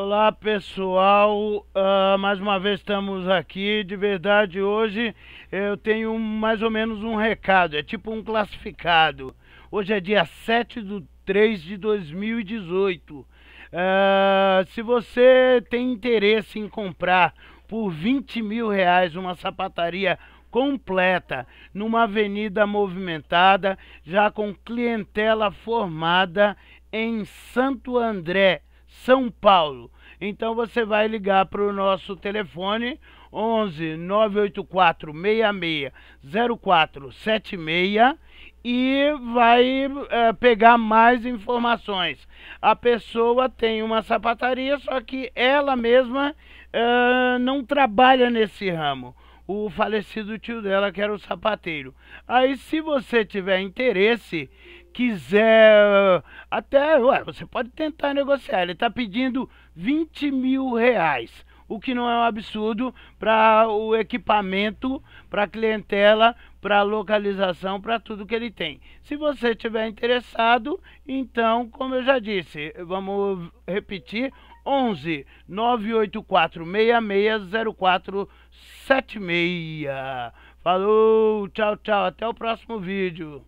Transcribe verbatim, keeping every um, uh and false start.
Olá pessoal, uh, mais uma vez estamos aqui. De verdade, hoje eu tenho um, mais ou menos um recado, é tipo um classificado. Hoje é dia sete de três de dois mil e dezoito. Uh, se você tem interesse em comprar por vinte mil reais uma sapataria completa, numa avenida movimentada, já com clientela formada em Santo André, São Paulo. Então você vai ligar para o nosso telefone onze, nove oito quatro, seis seis, zero quatro sete seis e vai é, pegar mais informações. A pessoa tem uma sapataria, só que ela mesma é, não trabalha nesse ramo. O falecido tio dela, que era o sapateiro. Aí, se você tiver interesse, quiser até, ué, você pode tentar negociar. Ele está pedindo vinte mil reais, o que não é um absurdo para o equipamento, para a clientela, para a localização, para tudo que ele tem. Se você tiver interessado, então, como eu já disse, vamos repetir, onze, nove oito quatro, seis seis, zero quatro sete seis. Falou, tchau, tchau, até o próximo vídeo.